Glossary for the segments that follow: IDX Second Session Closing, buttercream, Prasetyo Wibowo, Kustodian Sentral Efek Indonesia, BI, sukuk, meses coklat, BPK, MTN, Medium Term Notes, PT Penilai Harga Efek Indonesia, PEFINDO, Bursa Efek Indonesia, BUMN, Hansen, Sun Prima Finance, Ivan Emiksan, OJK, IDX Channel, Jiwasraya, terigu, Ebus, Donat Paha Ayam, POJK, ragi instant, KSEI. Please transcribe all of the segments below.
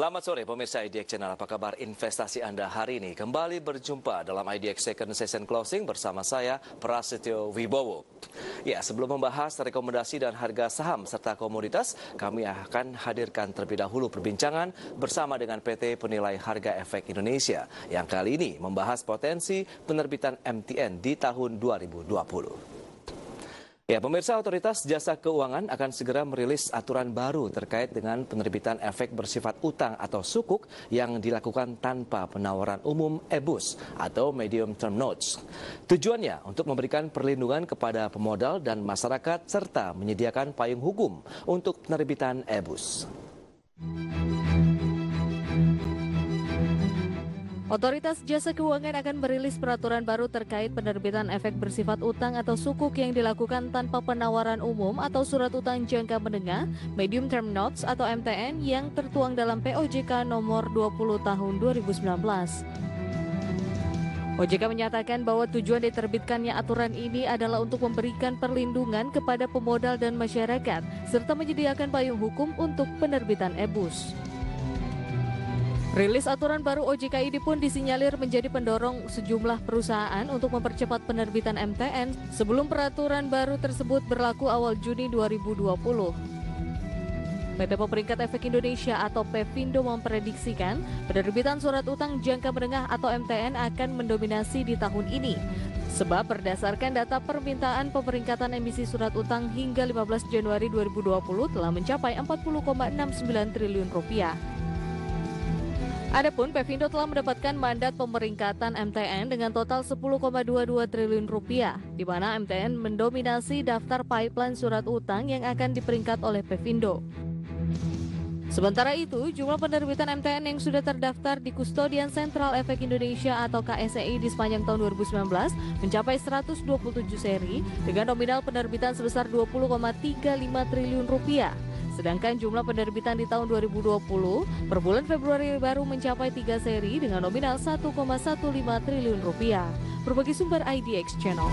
Selamat sore pemirsa IDX Channel, apa kabar investasi Anda hari ini? Kembali berjumpa dalam IDX Second Session Closing bersama saya, Prasetyo Wibowo. Ya, sebelum membahas rekomendasi dan harga saham serta komoditas, kami akan hadirkan terlebih dahulu perbincangan bersama dengan PT Penilai Harga Efek Indonesia yang kali ini membahas potensi penerbitan MTN di tahun 2020. Ya, pemirsa, Otoritas Jasa Keuangan akan segera merilis aturan baru terkait dengan penerbitan efek bersifat utang atau sukuk yang dilakukan tanpa penawaran umum Ebus atau Medium Term Notes. Tujuannya untuk memberikan perlindungan kepada pemodal dan masyarakat serta menyediakan payung hukum untuk penerbitan Ebus. Otoritas Jasa Keuangan akan merilis peraturan baru terkait penerbitan efek bersifat utang atau sukuk yang dilakukan tanpa penawaran umum atau surat utang jangka menengah, Medium Term Notes atau MTN yang tertuang dalam POJK nomor 20 tahun 2019. OJK menyatakan bahwa tujuan diterbitkannya aturan ini adalah untuk memberikan perlindungan kepada pemodal dan masyarakat, serta menyediakan payung hukum untuk penerbitan Ebus. Rilis aturan baru OJK ini pun disinyalir menjadi pendorong sejumlah perusahaan untuk mempercepat penerbitan MTN sebelum peraturan baru tersebut berlaku awal Juni 2020. PT Pemeringkat Efek Indonesia atau PEFINDO memprediksikan penerbitan surat utang jangka menengah atau MTN akan mendominasi di tahun ini. Sebab berdasarkan data permintaan pemeringkatan emisi surat utang hingga 15 Januari 2020 telah mencapai 40,69 triliun rupiah. Adapun PEFINDO telah mendapatkan mandat pemeringkatan MTN dengan total 10,22 triliun rupiah, di mana MTN mendominasi daftar pipeline surat utang yang akan diperingkat oleh PEFINDO. Sementara itu, jumlah penerbitan MTN yang sudah terdaftar di Kustodian Sentral Efek Indonesia atau KSEI di sepanjang tahun 2019 mencapai 127 seri dengan nominal penerbitan sebesar 20,35 triliun rupiah. Sedangkan jumlah penerbitan di tahun 2020 per bulan Februari baru mencapai 3 seri dengan nominal 1,15 triliun rupiah. Berbagai sumber IDX Channel.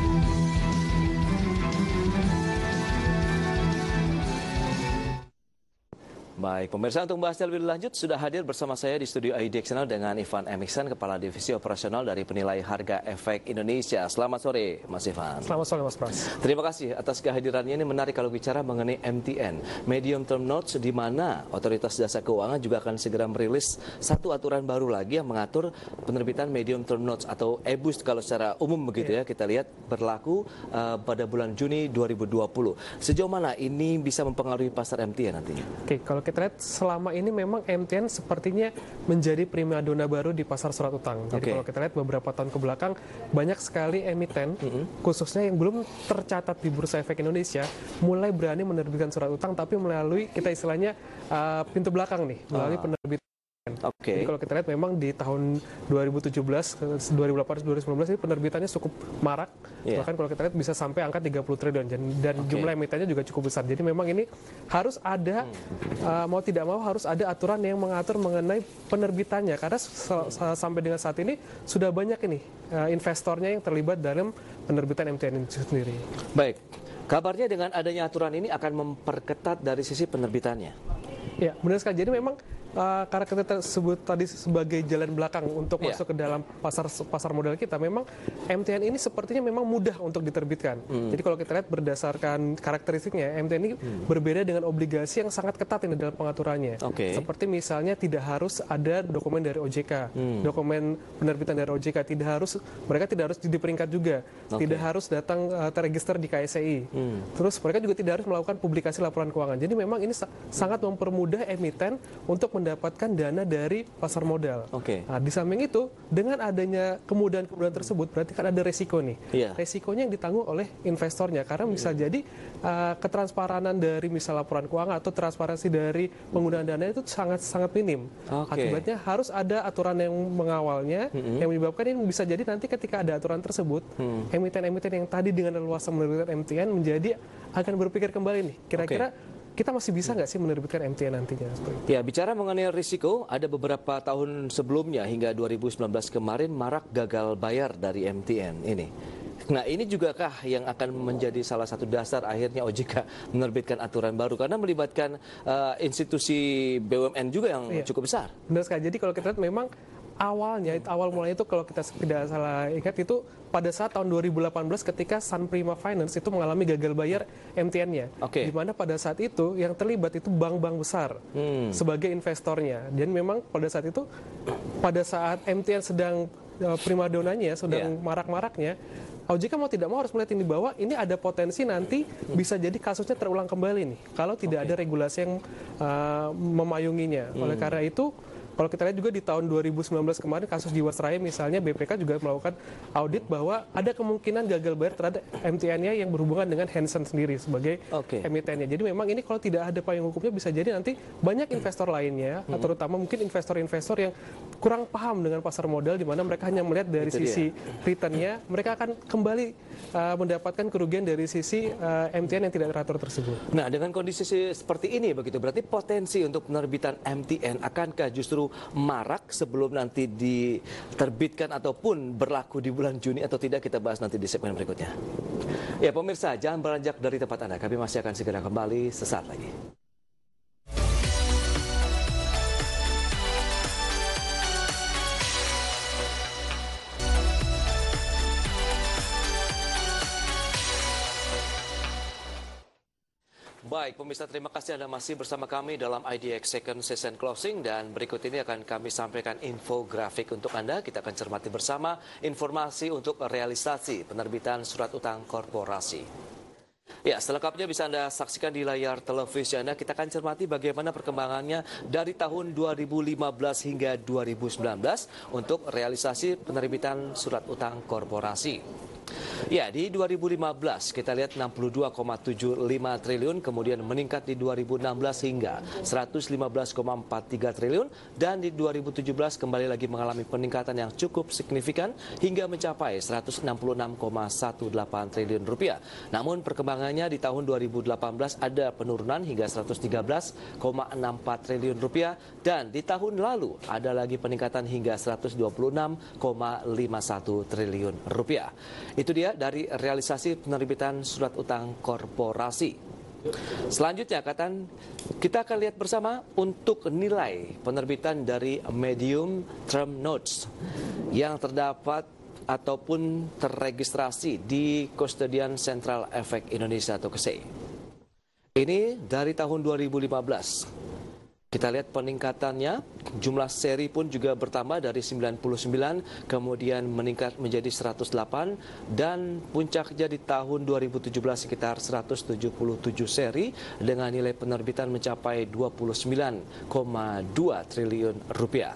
Baik, pemirsa, untuk membahasnya lebih lanjut sudah hadir bersama saya di studio IDX Channel dengan Ivan Emiksan, Kepala Divisi Operasional dari Penilai Harga Efek Indonesia. Selamat sore, Mas Ivan. Selamat sore, Mas Pras. Terima kasih atas kehadirannya. Ini menarik kalau bicara mengenai MTN, Medium Term Notes, di mana Otoritas Jasa Keuangan juga akan segera merilis satu aturan baru lagi yang mengatur penerbitan Medium Term Notes atau Ebus kalau secara umum begitu ya. Kita lihat berlaku pada bulan Juni 2020. Sejauh mana ini bisa mempengaruhi pasar MTN nantinya? Oke, kalau kita lihat selama ini memang MTN sepertinya menjadi primadona baru di pasar surat utang. Jadi kalau kita lihat beberapa tahun ke belakang banyak sekali emiten khususnya yang belum tercatat di Bursa Efek Indonesia mulai berani menerbitkan surat utang tapi melalui kita istilahnya pintu belakang nih, melalui penerbitan. Jadi kalau kita lihat memang di tahun 2017, 2018, 2019 ini penerbitannya cukup marak. Bahkan kalau kita lihat bisa sampai angka 30 triliun dan jumlah emitennya juga cukup besar. Jadi memang ini harus ada mau tidak mau harus ada aturan yang mengatur mengenai penerbitannya karena sampai dengan saat ini sudah banyak ini investornya yang terlibat dalam penerbitan MTN itu sendiri. Baik. Kabarnya dengan adanya aturan ini akan memperketat dari sisi penerbitannya. Ya, benar sekali. Jadi memang karena kita tersebut tadi sebagai jalan belakang untuk masuk ke dalam pasar modal kita, memang MTN ini sepertinya memang mudah untuk diterbitkan. Jadi kalau kita lihat berdasarkan karakteristiknya, MTN ini berbeda dengan obligasi yang sangat ketat ini dalam pengaturannya. Seperti misalnya tidak harus ada dokumen dari OJK, dokumen penerbitan dari OJK mereka tidak harus di peringkat juga, tidak harus datang terregister di KSEI. Terus mereka juga tidak harus melakukan publikasi laporan keuangan. Jadi memang ini sangat mempermudah emiten untuk mendapatkan dana dari pasar modal. Nah, di samping itu, dengan adanya kemudahan-kemudahan tersebut, berarti kan ada resiko nih. Resikonya yang ditanggung oleh investornya, karena bisa jadi ketransparanan dari misal laporan keuangan atau transparansi dari penggunaan dana itu sangat-sangat minim. Akibatnya harus ada aturan yang mengawalnya, yang menyebabkan ini bisa jadi nanti ketika ada aturan tersebut, emiten-emiten yang tadi dengan leluasa menerbitkan MTN menjadi akan berpikir kembali nih, kira-kira kita masih bisa nggak sih menerbitkan MTN nantinya? Ya, bicara mengenai risiko, ada beberapa tahun sebelumnya hingga 2019 kemarin marak gagal bayar dari MTN ini. Nah, ini jugakah yang akan menjadi salah satu dasar akhirnya OJK menerbitkan aturan baru karena melibatkan institusi BUMN juga yang cukup besar. Benar sekali. Jadi kalau kita lihat memang awal mulanya itu kalau kita tidak salah ingat itu pada saat tahun 2018 ketika Sun Prima Finance itu mengalami gagal bayar MTN-nya. Di mana pada saat itu yang terlibat itu bank-bank besar sebagai investornya. Dan memang pada saat itu pada saat MTN sedang primadonanya, sedang marak-maraknya, OJK mau tidak mau harus melihat ini bahwa ini ada potensi nanti bisa jadi kasusnya terulang kembali nih kalau tidak ada regulasi yang memayunginya. Oleh karena itu kalau kita lihat juga di tahun 2019 kemarin kasus Jiwasraya misalnya BPK juga melakukan audit bahwa ada kemungkinan gagal bayar terhadap MTN-nya yang berhubungan dengan Hansen sendiri sebagai emitennya. Jadi memang ini kalau tidak ada payung hukumnya bisa jadi nanti banyak investor lainnya, terutama mungkin investor-investor yang kurang paham dengan pasar modal di mana mereka hanya melihat dari sisi return-nya, mereka akan kembali mendapatkan kerugian dari sisi MTN yang tidak teratur tersebut. Nah, dengan kondisi seperti ini begitu berarti potensi untuk penerbitan MTN akankah justru marak sebelum nanti diterbitkan ataupun berlaku di bulan Juni atau tidak, kita bahas nanti di segmen berikutnya. Ya pemirsa, jangan beranjak dari tempat Anda, kami masih akan segera kembali sesaat lagi. Baik, pemirsa, terima kasih Anda masih bersama kami dalam IDX Second Session Closing dan berikut ini akan kami sampaikan infografik untuk Anda. Kita akan cermati bersama informasi untuk realisasi penerbitan surat utang korporasi. Ya, selengkapnya bisa Anda saksikan di layar televisi Anda. Kita akan cermati bagaimana perkembangannya dari tahun 2015 hingga 2019 untuk realisasi penerbitan surat utang korporasi. Ya, di 2015 kita lihat 62,75 triliun, kemudian meningkat di 2016 hingga 115,43 triliun, dan di 2017 kembali lagi mengalami peningkatan yang cukup signifikan hingga mencapai 166,18 triliun rupiah. Namun perkembangannya di tahun 2018 ada penurunan hingga 113,64 triliun rupiah, dan di tahun lalu ada lagi peningkatan hingga 126,51 triliun rupiah. Itu dia dari realisasi penerbitan surat utang korporasi. Selanjutnya kita akan lihat bersama untuk nilai penerbitan dari Medium Term Notes yang terdapat ataupun terregistrasi di Kustodian Sentral Efek Indonesia atau KSEI. Ini dari tahun 2015. Kita lihat peningkatannya, jumlah seri pun juga bertambah dari 99, kemudian meningkat menjadi 108, dan puncaknya di tahun 2017 sekitar 177 seri dengan nilai penerbitan mencapai 29,2 triliun rupiah.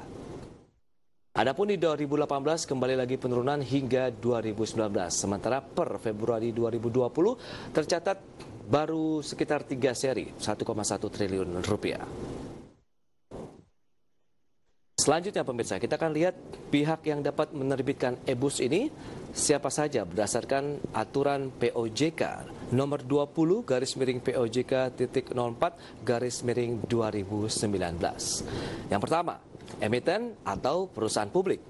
Adapun di 2018 kembali lagi penurunan hingga 2019, sementara per Februari 2020 tercatat baru sekitar 3 seri, 1,1 triliun rupiah. Selanjutnya pemirsa, kita akan lihat pihak yang dapat menerbitkan Ebus ini siapa saja berdasarkan aturan POJK nomor 20 garis miring POJK.04/2019. Yang pertama, emiten atau perusahaan publik.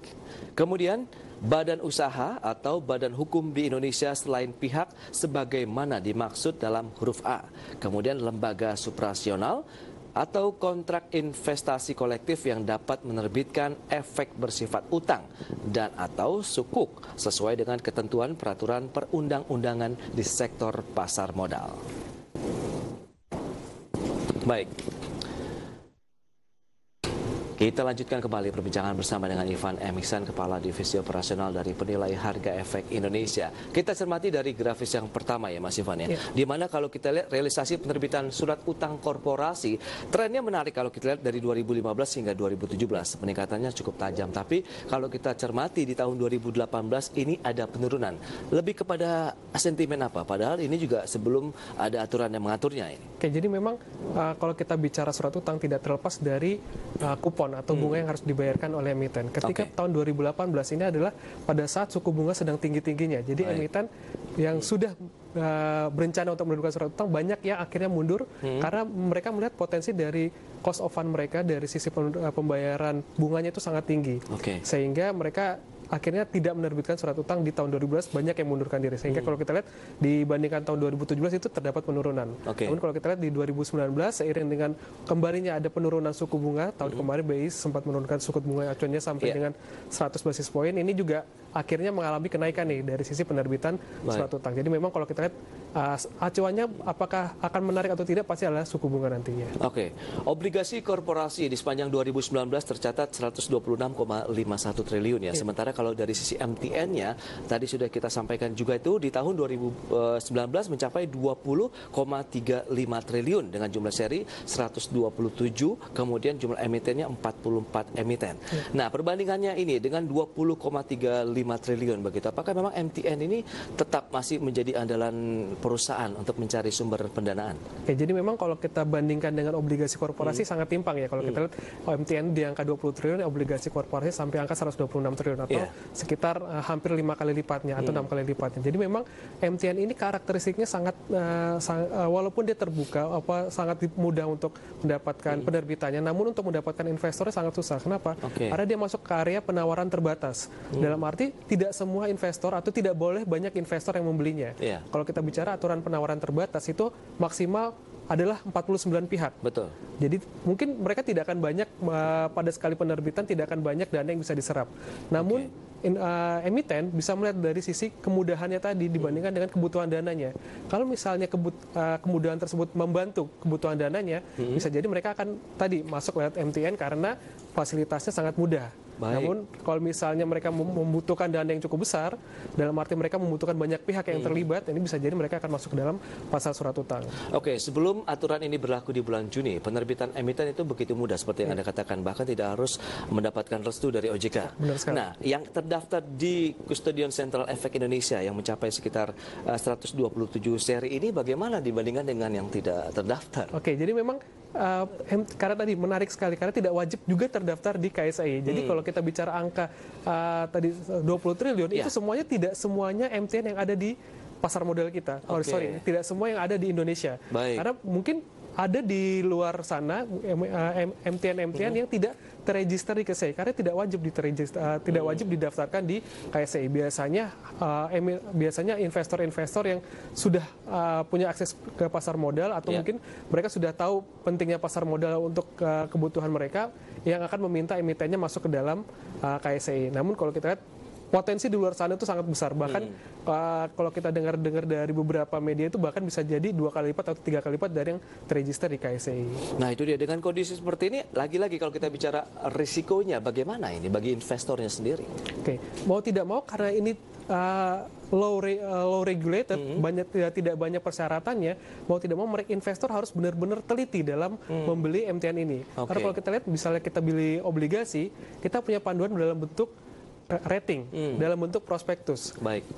Kemudian badan usaha atau badan hukum di Indonesia selain pihak sebagaimana dimaksud dalam huruf A. Kemudian lembaga suprasional atau kontrak investasi kolektif yang dapat menerbitkan efek bersifat utang dan atau sukuk sesuai dengan ketentuan peraturan perundang-undangan di sektor pasar modal. Baik, kita lanjutkan kembali perbincangan bersama dengan Ivan Emiksan, Kepala Divisi Operasional dari Penilai Harga Efek Indonesia. Kita cermati dari grafis yang pertama ya Mas Ivan ya. Di mana kalau kita lihat realisasi penerbitan surat utang korporasi, trennya menarik kalau kita lihat dari 2015 hingga 2017. Peningkatannya cukup tajam, tapi kalau kita cermati di tahun 2018 ini ada penurunan. Lebih kepada sentimen apa? Padahal ini juga sebelum ada aturan yang mengaturnya ini. Oke, jadi memang kalau kita bicara surat utang tidak terlepas dari kupon atau bunga yang harus dibayarkan oleh emiten. Ketika tahun 2018 ini adalah pada saat suku bunga sedang tinggi-tingginya. Jadi emiten yang sudah berencana untuk menerbitkan surat utang banyak yang akhirnya mundur karena mereka melihat potensi dari cost of fund mereka dari sisi pembayaran bunganya itu sangat tinggi. Sehingga mereka akhirnya tidak menerbitkan surat utang di tahun 2012, banyak yang mundurkan diri. Sehingga kalau kita lihat dibandingkan tahun 2017 itu terdapat penurunan. Namun kalau kita lihat di 2019 seiring dengan kembalinya ada penurunan suku bunga, tahun kemarin BI sempat menurunkan suku bunga acuannya sampai dengan 100 basis poin. Ini juga akhirnya mengalami kenaikan nih dari sisi penerbitan surat utang. Jadi memang kalau kita lihat acuannya apakah akan menarik atau tidak pasti adalah suku bunga nantinya. Oke. Obligasi korporasi di sepanjang 2019 tercatat 126,51 triliun ya. Sementara kalau dari sisi MTN-nya tadi sudah kita sampaikan juga itu di tahun 2019 mencapai 20,35 triliun dengan jumlah seri 127, kemudian jumlah emitennya 44 emiten. Nah, perbandingannya ini dengan 20,35 triliun begitu. Apakah memang MTN ini tetap masih menjadi andalan perusahaan untuk mencari sumber pendanaan? Oke, jadi memang kalau kita bandingkan dengan obligasi korporasi sangat timpang ya. Kalau kita lihat MTN di angka 20 triliun, obligasi korporasi sampai angka 126 triliun atau sekitar hampir 5 kali lipatnya atau 6 kali lipatnya. Jadi memang MTN ini karakteristiknya sangat walaupun dia terbuka sangat mudah untuk mendapatkan penerbitannya, namun untuk mendapatkan investornya sangat susah. Kenapa? Karena dia masuk ke area penawaran terbatas. Dalam arti tidak semua investor atau tidak boleh banyak investor yang membelinya. Kalau kita bicara aturan penawaran terbatas itu maksimal adalah 49 pihak. Betul. Jadi mungkin mereka tidak akan banyak pada sekali penerbitan tidak akan banyak dana yang bisa diserap. Namun emiten bisa melihat dari sisi kemudahannya tadi dibandingkan dengan kebutuhan dananya. Kalau misalnya kemudahan tersebut membantu kebutuhan dananya, bisa jadi mereka akan tadi masuk lewat MTN karena fasilitasnya sangat mudah. Namun kalau misalnya mereka membutuhkan dana yang cukup besar, dalam arti mereka membutuhkan banyak pihak yang terlibat, ini bisa jadi mereka akan masuk ke dalam pasar surat utang. Oke, sebelum aturan ini berlaku di bulan Juni, penerbitan emiten itu begitu mudah seperti yang Anda katakan, bahkan tidak harus mendapatkan restu dari OJK. Benar sekali. Nah, yang terdaftar di Kustodian Sentral Efek Indonesia yang mencapai sekitar 127 seri ini bagaimana dibandingkan dengan yang tidak terdaftar? Oke, jadi memang karena tadi menarik sekali karena tidak wajib juga terdaftar di KSI. Jadi kalau kita bicara angka tadi 20 triliun itu semuanya tidak semuanya MTN yang ada di pasar modal kita. Oh, sorry, tidak semua yang ada di Indonesia. Karena mungkin ada di luar sana MTN yang tidak terregister di KSI karena tidak wajib tidak wajib didaftarkan di KSI. Biasanya investor-investor yang sudah punya akses ke pasar modal atau mungkin mereka sudah tahu pentingnya pasar modal untuk kebutuhan mereka yang akan meminta emitennya masuk ke dalam KSI. Namun kalau kita lihat potensi di luar sana itu sangat besar. Bahkan kalau kita dengar dari beberapa media itu bahkan bisa jadi 2 kali lipat atau 3 kali lipat dari yang terregister di KSI. Nah itu dia, dengan kondisi seperti ini lagi-lagi kalau kita bicara risikonya bagaimana ini bagi investornya sendiri? Oke, mau tidak mau karena ini low regulated, tidak banyak persyaratannya, mau tidak mau mereka investor harus benar-benar teliti dalam membeli MTN ini. Karena kalau kita lihat misalnya kita beli obligasi, kita punya panduan dalam bentuk rating, dalam bentuk prospektus.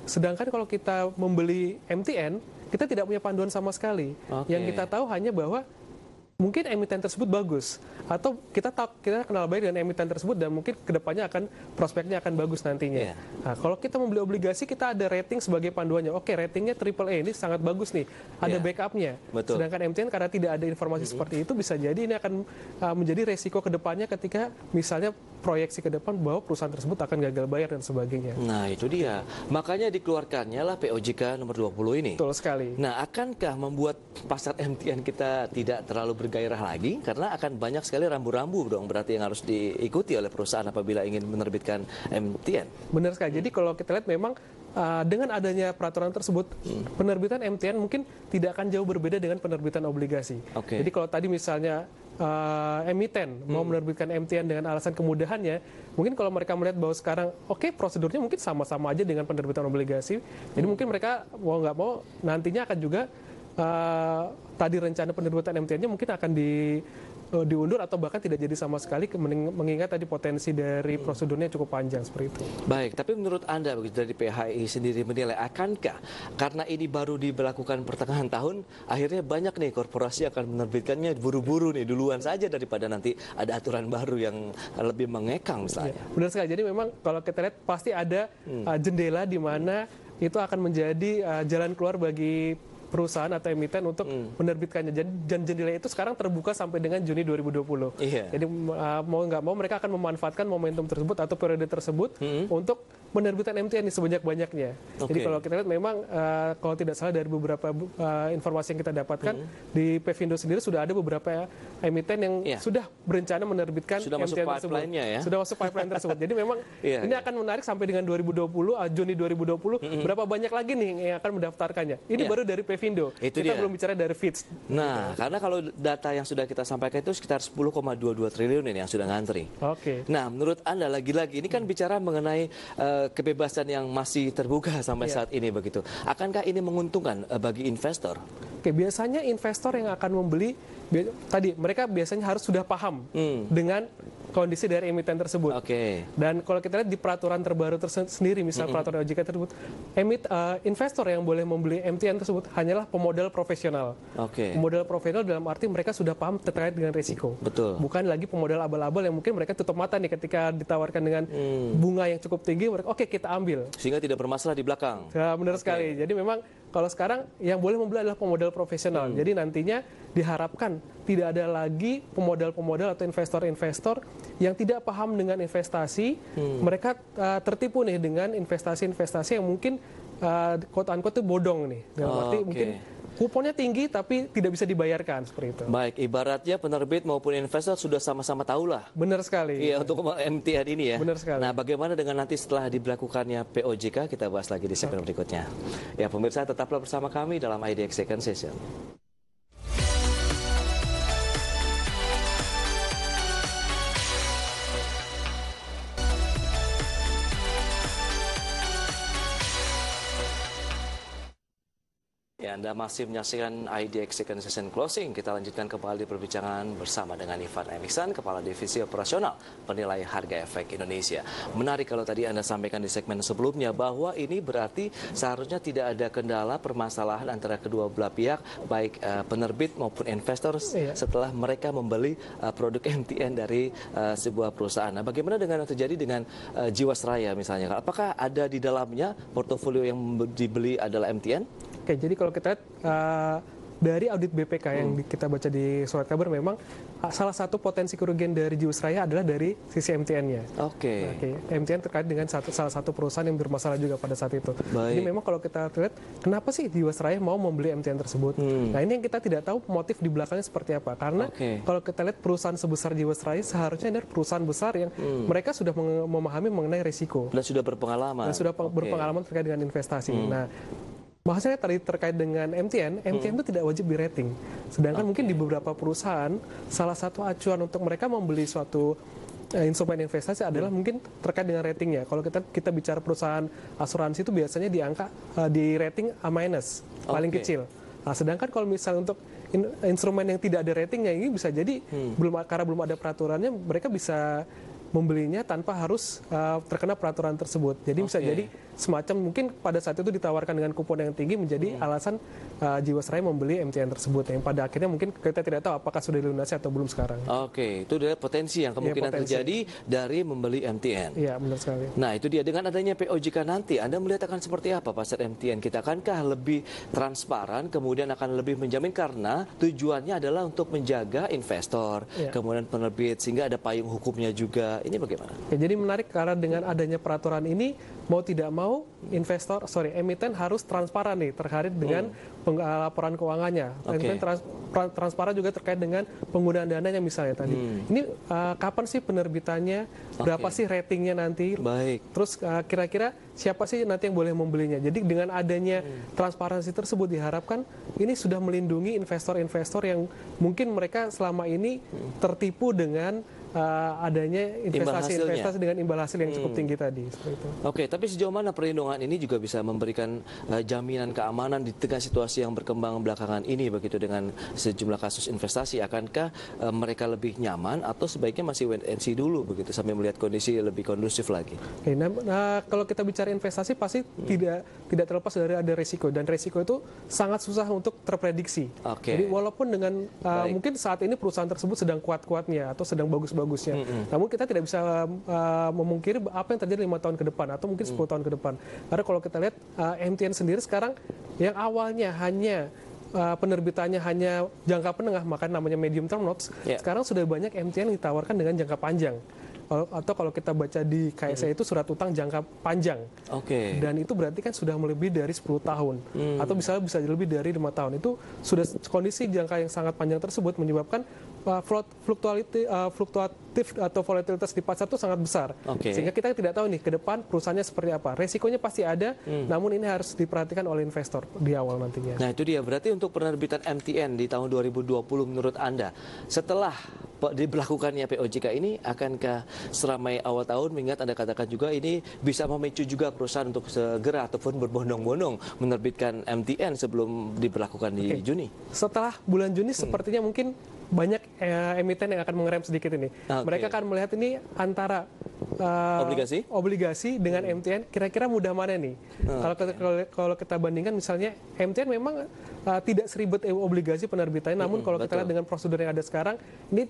Sedangkan kalau kita membeli MTN, kita tidak punya panduan sama sekali. Yang kita tahu hanya bahwa mungkin emiten tersebut bagus atau kita kenal baik dengan emiten tersebut dan mungkin kedepannya prospeknya akan bagus nantinya. Nah, kalau kita membeli obligasi kita ada rating sebagai panduannya. Oke, ratingnya AAA ini sangat bagus nih, ada backupnya. Sedangkan MTN karena tidak ada informasi seperti itu bisa jadi ini akan menjadi resiko kedepannya ketika misalnya proyeksi ke depan bahwa perusahaan tersebut akan gagal bayar dan sebagainya. Nah itu dia, makanya dikeluarkannya lah POJK nomor 20 ini. Betul sekali. Nah, akankah membuat pasar MTN kita tidak terlalu bergairah lagi karena akan banyak sekali rambu-rambu dong berarti yang harus diikuti oleh perusahaan apabila ingin menerbitkan MTN? Benar sekali. Jadi kalau kita lihat memang dengan adanya peraturan tersebut, penerbitan MTN mungkin tidak akan jauh berbeda dengan penerbitan obligasi. Jadi kalau tadi misalnya emiten mau menerbitkan MTN dengan alasan kemudahannya, mungkin kalau mereka melihat bahwa sekarang prosedurnya mungkin sama-sama aja dengan penerbitan obligasi, jadi mungkin mereka mau nggak mau nantinya akan juga tadi rencana penerbitan MTN-nya mungkin akan diundur atau bahkan tidak jadi sama sekali mengingat tadi potensi dari prosedurnya cukup panjang seperti itu. Baik, tapi menurut Anda begitu dari PHI sendiri menilai, akankah karena ini baru diberlakukan pertengahan tahun akhirnya banyak nih korporasi akan menerbitkannya buru-buru nih duluan saja daripada nanti ada aturan baru yang lebih mengekang misalnya? Benar sekali. Jadi memang kalau kita lihat pasti ada jendela di mana itu akan menjadi jalan keluar bagi perusahaan atau emiten untuk menerbitkannya. Janji nilai itu sekarang terbuka sampai dengan Juni 2020. Yeah. Jadi mau nggak mau mereka akan memanfaatkan momentum tersebut atau periode tersebut untuk penerbitan MTN sebanyak-banyaknya. Okay. Jadi kalau kita lihat memang kalau tidak salah dari beberapa informasi yang kita dapatkan di Pevindo sendiri sudah ada beberapa emiten yang sudah berencana menerbitkan MTN tersebut. Ya? Sudah masuk pipeline tersebut. Jadi memang ini akan menarik sampai dengan 2020 Juni 2020 berapa banyak lagi nih yang akan mendaftarkannya. Ini baru dari Pevindo. Itu kita belum bicara dari Fitch. Nah, karena kalau data yang sudah kita sampaikan itu sekitar 10,22 triliun ini yang sudah ngantri. Oke. Okay. Nah, menurut Anda lagi-lagi ini kan bicara mengenai kebebasan yang masih terbuka sampai saat ini begitu. Akankah ini menguntungkan bagi investor? Oke, biasanya investor yang akan membeli tadi mereka biasanya harus sudah paham dengan kondisi dari emiten tersebut. Oke. Dan kalau kita lihat di peraturan terbaru sendiri, misal peraturan OJK tersebut, investor yang boleh membeli MTN tersebut hanyalah pemodal profesional. Oke. Pemodal profesional dalam arti mereka sudah paham terkait dengan risiko. Betul. Bukan lagi pemodal abal-abal yang mungkin mereka tutup mata nih ketika ditawarkan dengan bunga yang cukup tinggi, mereka oke kita ambil. Sehingga tidak bermasalah di belakang. Nah, benar sekali. Jadi memang kalau sekarang yang boleh membeli adalah pemodal profesional. Jadi nantinya diharapkan tidak ada lagi pemodal-pemodal atau investor-investor yang tidak paham dengan investasi. Mereka tertipu nih dengan investasi-investasi yang mungkin quote-unquote itu bodong nih. Dalam arti mungkin kuponnya tinggi tapi tidak bisa dibayarkan seperti itu. Baik, ibaratnya penerbit maupun investor sudah sama-sama tahulah. Benar sekali. Iya, untuk MTN ini ya. Benar sekali. Nah, bagaimana dengan nanti setelah diberlakukannya POJK, kita bahas lagi di segmen berikutnya. Ya, pemirsa tetaplah bersama kami dalam IDX Second Session. Anda masih menyaksikan IDX Second Session Closing. Kita lanjutkan kembali perbincangan bersama dengan Ivan Emiksan, Kepala Divisi Operasional Penilai Harga Efek Indonesia. Menarik kalau tadi Anda sampaikan di segmen sebelumnya bahwa ini berarti seharusnya tidak ada kendala permasalahan antara kedua belah pihak, baik penerbit maupun investor setelah mereka membeli produk MTN dari sebuah perusahaan. Nah, bagaimana dengan yang terjadi dengan Jiwasraya misalnya? Apakah ada di dalamnya portofolio yang dibeli adalah MTN? Oke, jadi kalau kita dari audit BPK yang kita baca di surat kabar memang salah satu potensi kerugian dari Jiwasraya adalah dari sisi MTN-nya. Oke. Okay. MTN terkait dengan salah satu perusahaan yang bermasalah juga pada saat itu. Baik. Jadi memang kalau kita lihat kenapa sih Jiwasraya mau membeli MTN tersebut? Nah, ini yang kita tidak tahu motif di belakangnya seperti apa. Karena kalau kita lihat perusahaan sebesar Jiwasraya seharusnya adalah perusahaan besar yang mereka sudah memahami mengenai risiko dan sudah berpengalaman. Dan sudah berpengalaman terkait dengan investasi. Nah, bahasanya tadi terkait dengan MTN itu tidak wajib di-rating. Sedangkan mungkin di beberapa perusahaan, salah satu acuan untuk mereka membeli suatu instrumen investasi adalah mungkin terkait dengan ratingnya. Kalau kita bicara perusahaan asuransi itu biasanya di angka di rating A- paling kecil. Nah, sedangkan kalau misalnya untuk instrumen yang tidak ada ratingnya ini bisa jadi karena belum ada peraturannya mereka bisa membelinya tanpa harus terkena peraturan tersebut. Jadi bisa jadi semacam mungkin pada saat itu ditawarkan dengan kupon yang tinggi menjadi alasan Jiwasraya membeli MTN tersebut. Yang pada akhirnya mungkin kita tidak tahu apakah sudah dilunasi atau belum sekarang. Oke, itu adalah potensi yang kemungkinan terjadi dari membeli MTN. Iya, benar sekali. Nah, itu dia. Dengan adanya POJK nanti, Anda melihat akan seperti apa pasar MTN? Kita akankah lebih transparan, kemudian akan lebih menjamin karena tujuannya adalah untuk menjaga investor, kemudian penerbit, sehingga ada payung hukumnya juga. Ini bagaimana? Ya, jadi menarik karena dengan adanya peraturan ini mau tidak mau investor, emiten harus transparan nih terkait dengan laporan keuangannya. Emiten transparan juga terkait dengan penggunaan dananya misalnya tadi. Ini kapan sih penerbitannya? Berapa sih ratingnya nanti? Baik. Terus kira-kira siapa sih nanti yang boleh membelinya? Jadi dengan adanya transparansi tersebut diharapkan ini sudah melindungi investor-investor yang mungkin mereka selama ini tertipu dengan adanya investasi dengan imbal hasil yang cukup tinggi tadi. Oke, tapi sejauh mana perlindungan ini juga bisa memberikan jaminan keamanan di tengah situasi yang berkembang belakangan ini begitu dengan sejumlah kasus investasi? Akankah mereka lebih nyaman atau sebaiknya masih wait and see dulu begitu sampai melihat kondisi lebih kondusif lagi? Oke, nah, kalau kita bicara investasi pasti tidak terlepas dari ada risiko dan risiko itu sangat susah untuk terprediksi. Oke. Jadi walaupun dengan mungkin saat ini perusahaan tersebut sedang kuat-kuatnya atau sedang bagus-bagusnya. Namun kita tidak bisa memungkiri apa yang terjadi 5 tahun ke depan atau mungkin 10 tahun ke depan. Karena kalau kita lihat MTN sendiri sekarang yang awalnya hanya penerbitannya hanya jangka menengah, maka namanya medium term notes. Sekarang sudah banyak MTN yang ditawarkan dengan jangka panjang. Atau kalau kita baca di KSE itu surat utang jangka panjang. Dan itu berarti kan sudah melebihi dari 10 tahun. Atau bisa lebih dari 5 tahun. Itu sudah kondisi jangka yang sangat panjang tersebut menyebabkan fluktuatif atau volatilitas di pasar itu sangat besar. Sehingga kita tidak tahu nih ke depan perusahaannya seperti apa. Resikonya pasti ada, namun ini harus diperhatikan oleh investor di awal nantinya. Nah, itu dia. Berarti untuk penerbitan MTN di tahun 2020 menurut Anda, setelah diberlakukannya POJK ini, akankah seramai awal tahun? Mengingat Anda katakan juga ini bisa memicu juga perusahaan untuk segera ataupun berbondong-bondong menerbitkan MTN sebelum diberlakukan di Juni. Setelah bulan Juni sepertinya mungkin banyak emiten yang akan mengerem sedikit ini. Mereka akan melihat ini antara obligasi dengan MTN kira-kira mudah mana nih. Kalau kita bandingkan misalnya MTN memang tidak seribet obligasi penerbitannya, namun kalau kita lihat dengan prosedur yang ada sekarang ini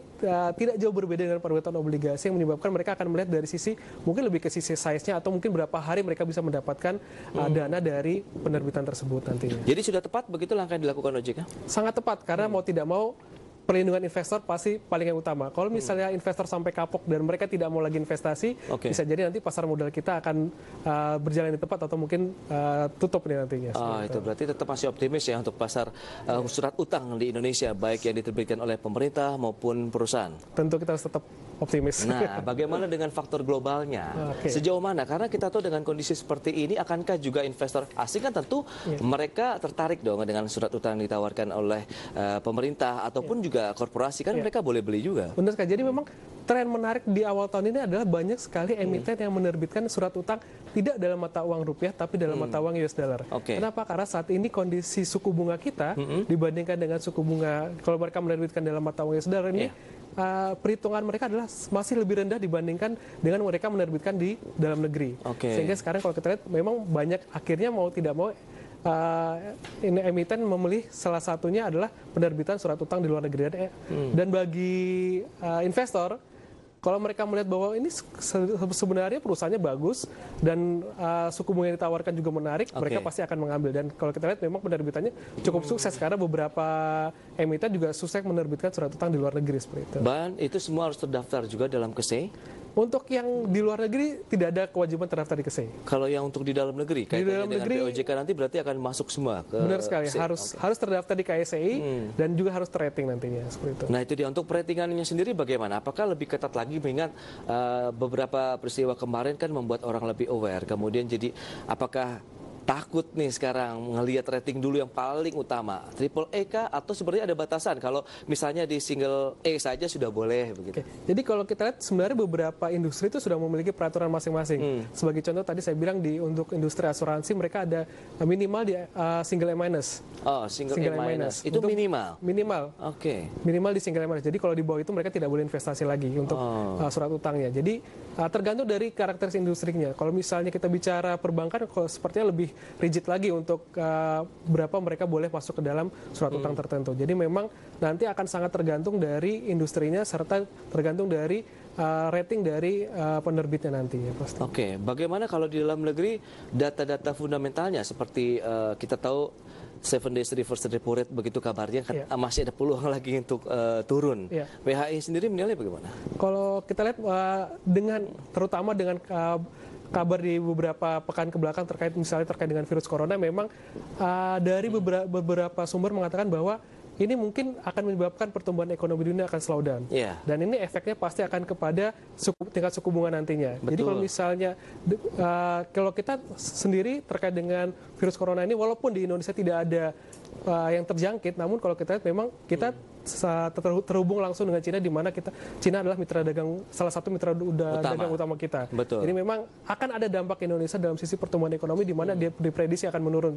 tidak jauh berbeda dengan penerbitan obligasi yang menyebabkan mereka akan melihat dari sisi mungkin lebih ke sisi size-nya atau mungkin berapa hari mereka bisa mendapatkan dana dari penerbitan tersebut nantinya. Jadi sudah tepat begitu langkah yang dilakukan OJK? Sangat tepat karena mau tidak mau perlindungan investor pasti paling yang utama. Kalau misalnya investor sampai kapok dan mereka tidak mau lagi investasi, bisa jadi nanti pasar modal kita akan berjalan di tepat atau mungkin tutup nih nantinya. Itu berarti tetap masih optimis ya untuk pasar surat utang di Indonesia, baik yang diterbitkan oleh pemerintah maupun perusahaan. Tentu kita harus tetap optimis. Nah, bagaimana dengan faktor globalnya? Sejauh mana? Karena kita tahu dengan kondisi seperti ini, akankah juga investor asing kan tentu mereka tertarik dong dengan surat utang yang ditawarkan oleh pemerintah ataupun juga korporasi kan mereka boleh beli juga. Benar kan? Jadi memang tren menarik di awal tahun ini adalah banyak sekali emiten yang menerbitkan surat utang tidak dalam mata uang rupiah tapi dalam mata uang US dollar. Kenapa? Karena saat ini kondisi suku bunga kita dibandingkan dengan suku bunga kalau mereka menerbitkan dalam mata uang US dollar ini perhitungan mereka adalah masih lebih rendah dibandingkan dengan mereka menerbitkan di dalam negeri. Sehingga sekarang kalau kita lihat memang banyak akhirnya mau tidak mau emiten memilih salah satunya adalah penerbitan surat utang di luar negeri. Dan bagi investor, kalau mereka melihat bahwa ini sebenarnya perusahaannya bagus dan suku bunga yang ditawarkan juga menarik, mereka pasti akan mengambil. Dan kalau kita lihat memang penerbitannya cukup sukses karena beberapa emiten juga sukses menerbitkan surat utang di luar negeri seperti itu. Ban, itu semua harus terdaftar juga dalam KSE? Untuk yang di luar negeri tidak ada kewajiban terdaftar di KSE. Kalau yang untuk di dalam negeri, kaitannya di dalam dengan negeri, POJK nanti berarti akan masuk semua ke KSE. Benar sekali, KSE. Harus terdaftar di KSE dan juga harus terating nantinya seperti itu. Nah, itu dia untuk peratingannya sendiri bagaimana? Apakah lebih ketat lagi mengingat beberapa peristiwa kemarin kan membuat orang lebih aware. Kemudian jadi apakah takut nih sekarang melihat rating dulu yang paling utama, triple E kah, atau sebenarnya ada batasan kalau misalnya di single E saja sudah boleh begitu. Jadi kalau kita lihat sebenarnya beberapa industri itu sudah memiliki peraturan masing-masing. Sebagai contoh tadi saya bilang untuk industri asuransi mereka ada minimal di single E minus. Single E minus. Itu minimal. Minimal. Minimal di single E minus. Jadi kalau di bawah itu mereka tidak boleh investasi lagi untuk surat utangnya. Jadi tergantung dari karakter industrinya. Kalau misalnya kita bicara perbankan, sepertinya lebih rigid lagi untuk berapa mereka boleh masuk ke dalam surat utang tertentu. Jadi memang nanti akan sangat tergantung dari industrinya serta tergantung dari rating dari penerbitnya nantinya pasti. Bagaimana kalau di dalam negeri data-data fundamentalnya seperti kita tahu 7 days reverse repo rate begitu kabarnya masih ada peluang lagi untuk turun. WHI sendiri menilai bagaimana? Kalau kita lihat terutama dengan kabar di beberapa pekan kebelakang terkait dengan virus corona memang dari beberapa sumber mengatakan bahwa ini mungkin akan menyebabkan pertumbuhan ekonomi dunia akan slow down. Dan ini efeknya pasti akan kepada tingkat suku bunga nantinya. Jadi kalau misalnya, kalau kita sendiri terkait dengan virus corona ini, walaupun di Indonesia tidak ada yang terjangkit, namun kalau kita lihat memang kita terhubung langsung dengan Cina, di mana Cina adalah salah satu mitra dagang utama kita. Jadi memang akan ada dampak Indonesia dalam sisi pertumbuhan ekonomi, di mana dia diprediksi akan menurun.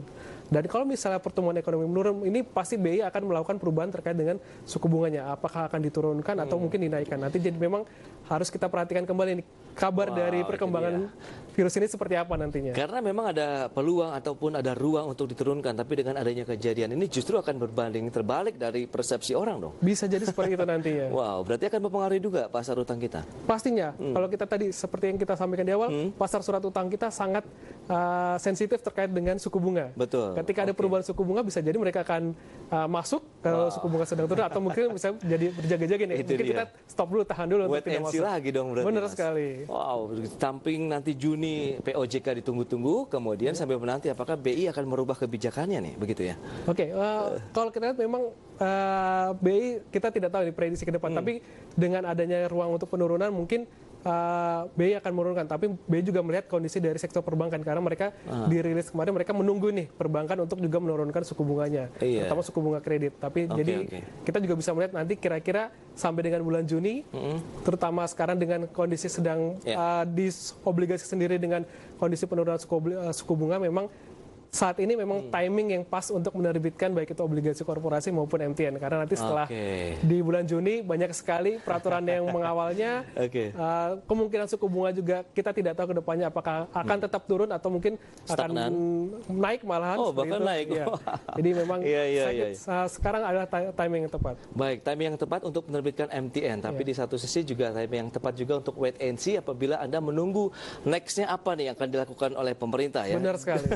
Dan kalau misalnya pertumbuhan ekonomi menurun, ini pasti BI akan melakukan perubahan terkait dengan suku bunganya. Apakah akan diturunkan atau mungkin dinaikkan nanti. Jadi memang harus kita perhatikan kembali nih kabar dari perkembangan virus ini seperti apa nantinya. Karena memang ada peluang ataupun ada ruang untuk diturunkan, tapi dengan adanya kejadian ini justru akan berbanding terbalik dari persepsi orang. utang dong. Bisa jadi seperti itu nantinya. Wow, berarti akan mempengaruhi juga pasar utang kita. Pastinya. Kalau kita tadi seperti yang kita sampaikan di awal, pasar surat utang kita sangat sensitif terkait dengan suku bunga. Betul. Ketika ada perubahan suku bunga, bisa jadi mereka akan masuk kalau suku bunga sedang turun, atau mungkin bisa jadi berjaga-jaga nih. Mungkin dia. Kita stop dulu, tahan dulu untuk tidak masuk. Lagi dong berarti. Benar sekali. Wow, samping nanti Juni POJK ditunggu-tunggu, kemudian sambil menanti apakah BI akan merubah kebijakannya nih, begitu ya? Oke, kalau kita lihat memang BI kita tidak tahu di prediksi ke depan, tapi dengan adanya ruang untuk penurunan mungkin BI akan menurunkan, tapi BI juga melihat kondisi dari sektor perbankan karena mereka dirilis kemarin, mereka menunggu nih perbankan untuk juga menurunkan suku bunganya, terutama suku bunga kredit. Tapi jadi kita juga bisa melihat nanti kira-kira sampai dengan bulan Juni, terutama sekarang dengan kondisi sedang di obligasi sendiri dengan kondisi penurunan suku bunga, memang saat ini memang timing yang pas untuk menerbitkan baik itu obligasi korporasi maupun MTN, karena nanti setelah di bulan Juni banyak sekali peraturan yang mengawalnya. Kemungkinan suku bunga juga kita tidak tahu ke depannya apakah akan tetap turun atau mungkin stagnan, akan naik malahan. Oh, bahkan itu naik. Ya. Jadi memang sekarang adalah timing yang tepat. Baik, timing yang tepat untuk menerbitkan MTN, tapi di satu sisi juga timing yang tepat juga untuk wait and see apabila Anda menunggu next-nya apa nih yang akan dilakukan oleh pemerintah ya. Benar sekali.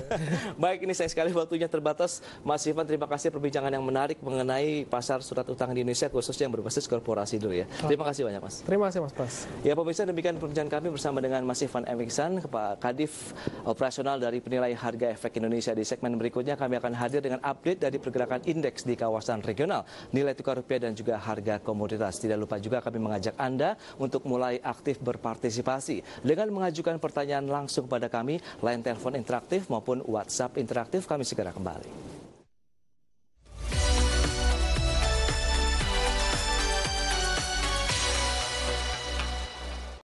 Baik, ini sayang sekali waktunya terbatas. Mas Ivan, terima kasih perbincangan yang menarik mengenai pasar surat utang di Indonesia, khususnya yang berbasis korporasi dulu ya. Terima kasih banyak, Mas. Terima kasih, Mas Pras. Ya, pemirsa, demikian perbincangan kami bersama dengan Mas Ivan Emiksan, Kadif Operasional dari Penilai Harga Efek Indonesia. Di segmen berikutnya kami akan hadir dengan update dari pergerakan indeks di kawasan regional, nilai tukar rupiah dan juga harga komoditas. Tidak lupa juga kami mengajak Anda untuk mulai aktif berpartisipasi dengan mengajukan pertanyaan langsung pada kami, line telepon interaktif maupun WhatsApp interaktif. Kami segera kembali.